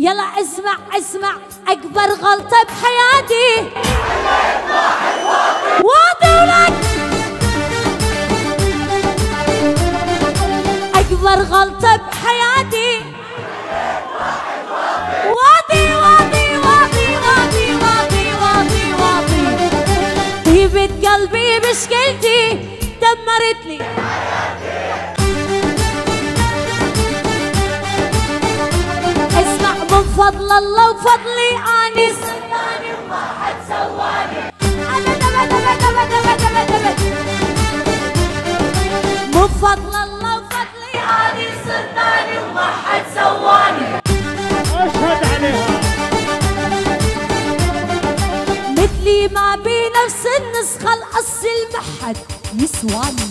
يلا اسمع اسمع، أكبر غلطة بحياتي واطي ولك، أكبر غلطة بحياتي واطي واطي واطي واطي واطي واطي واطي. طيبة قلبي مشكلتي دمرتني، فضل الله وفضلي اني سلطاني وما حد سواني، ابد ابد ابد ابد ابد ابد ابد. من فضل الله وفضلي اني سلطاني وما حد سواني، اشهد عليها مثلي ما بنفس النسخه الاصل محد يسواني.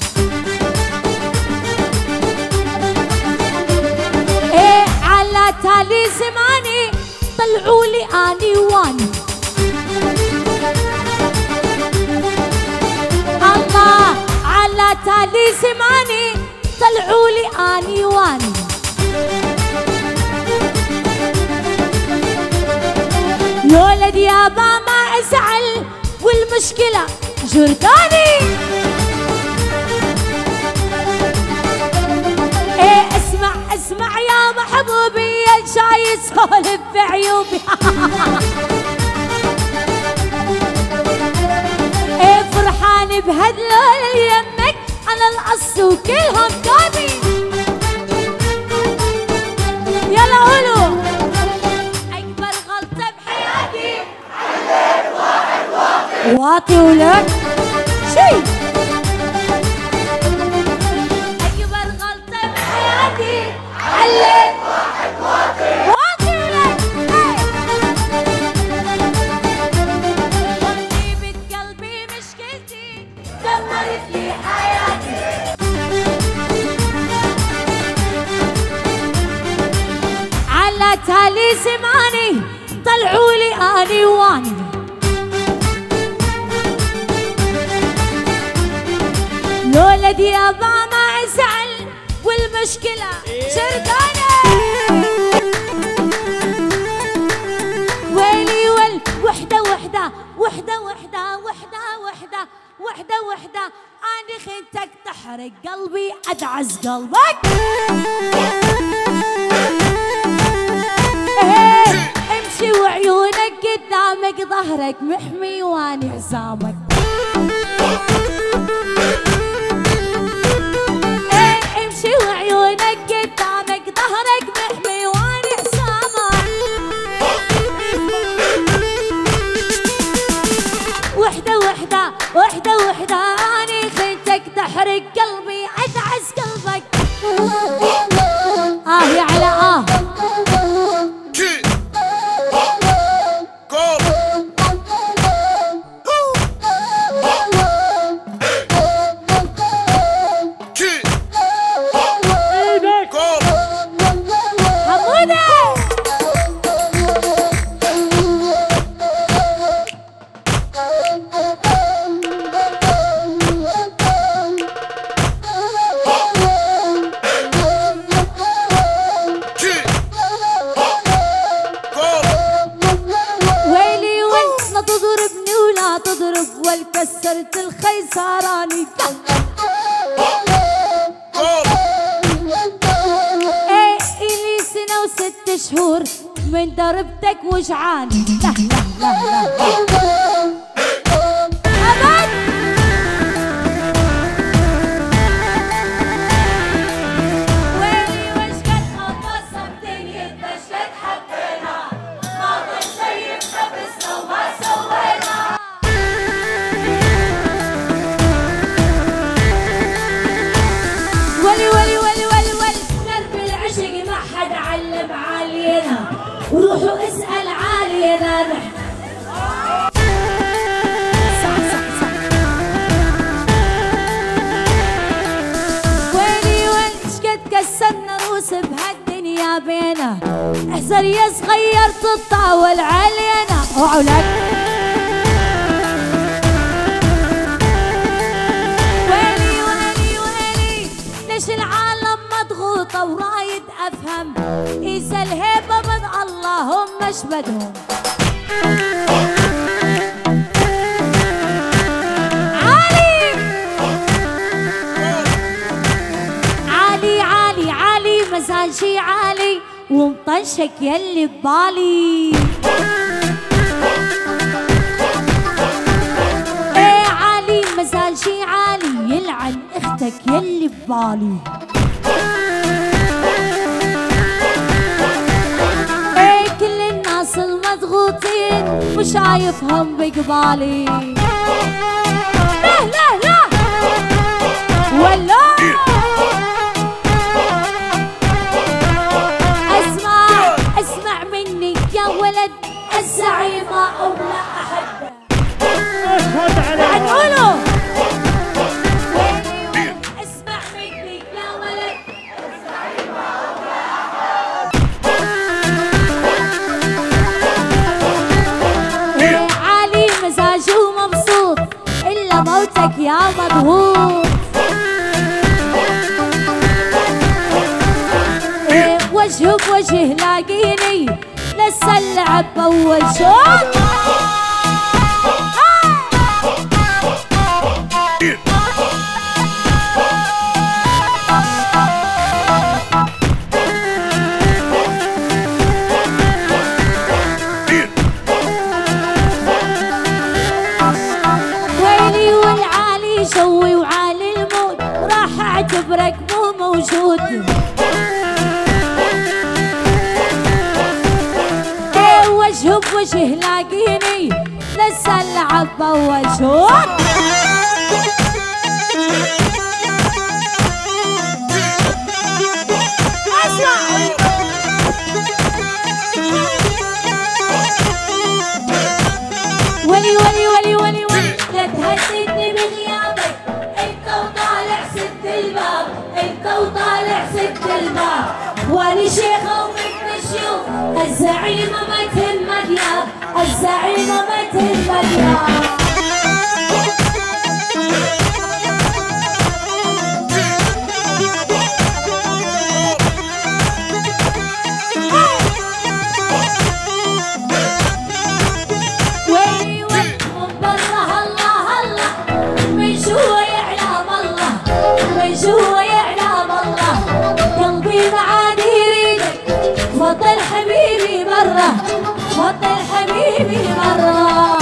ايه على تالي زمان طلعولي اني واني، الله على تالي زماني طلعولي اني واني. يولد يابا ما ازعل والمشكلة جرداني. ايه اسمع اسمع يا محبوبي، شايف سولف بعيوبي ايه فرحان بهدلول يمك على القص وكلهم كابي. يلا قولوا اكبر غلطة بحياتي عليك واحد واطي واطي ولك شي. تالي زماني طلعولي اني واني، لولد يابا ما ازعل والمشكلة جرداني. ويلي ويل وحدة وحدة وحدة وحدة وحدة وحدة وحدة وحدة، اني خنتك تحرق قلبي ادعس قلبك. امشي وعيونك قدامك ظهرك محمي واني حزامك. امشي وعيونك قدامك ظهرك محمي واني حزامك. وحدة وحدة وحدة وحدة، اني خنتك تحرق قلبي ادعس قلبك. آهي على آه كسرت الخيساراني. ايه الي سنة وست شهور من ضربتك وجعاني. لا لا لا لا أبد. ويلي وشكت خبصة بدنيا بشكت حبينا، ما ضل شي بنفسنا وما سوينا. وروحوا اسأل عالي رابح. صح صح صح. ويلي ويلي شقد كسرنا روس بهالدنيا بينا، احذر يا صغير تتطاول علينا. اوعوا لك. ويلي ويلي ويلي ليش العالم مضغوطة ورايد افهم، إذا الهيبة من الله وأشبدهم. علي علي علي علي مزاجي عالي ومطنشك يلي ببالي. ايه علي مزاجي عالي يلعن اختك يلي ببالي. مش شايفهم بقبالي. لا لا لا ولا اسمع اسمع مني يا ولد، الزعيمة أم لا أحبها. اشهد عليها هنقوله. اسمع مني يا ولد، الزعيمة أم لا أحبها. موتك يا مضغوط وجه بوجه لاقيني لسه اللعب أول شوط. اعتبرك مو موجود. ايه وجه بوجه لاقيني لسه اللعب أول شوط. ولي ولي ولي ولي ولي لا تهددني بغيابك، انت وطالع الباب، انت وطالع سد الباب، واني شيخة ومنك مشيوخ، الزعيمة ما تهمك ياب، الزعيمة ما تهمك ياب. ويلي ويلي من برا الله الله، من جوا جوا يعلم الله، قلبي معاني يريدك، تفضل حبيبي مرة، تفضل حبيبي مرة.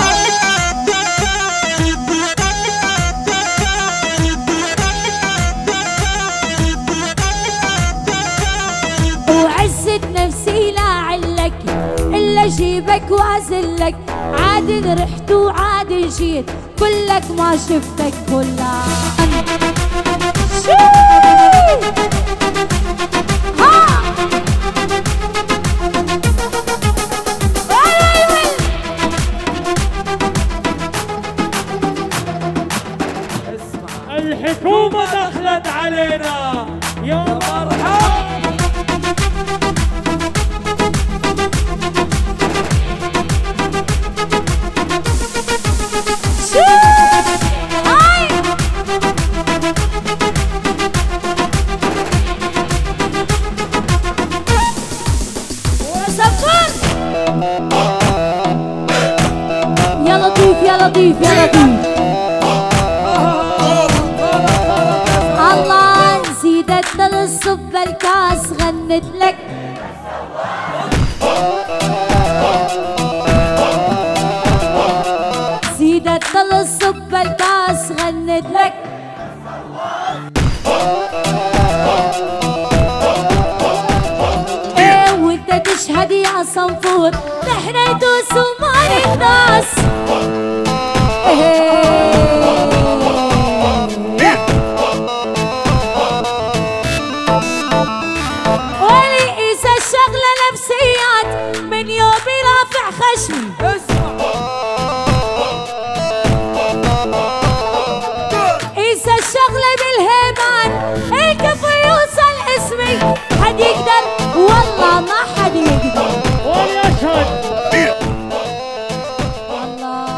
وعزت نفسي لا علك إلا أجيبك وأذلك، عاد رحت وعاد جيت، كلك ما شفتك كلها. الحكومة دخلت علينا يا مرحبا. يا لطيف يا لطيف يا لطيف، الله زيدتنا للصب الكاس غنت لك. زيدتنا للصب الكاس غنت لك. وانت تشهد يا صنفور نحن يدوس وما نقداس.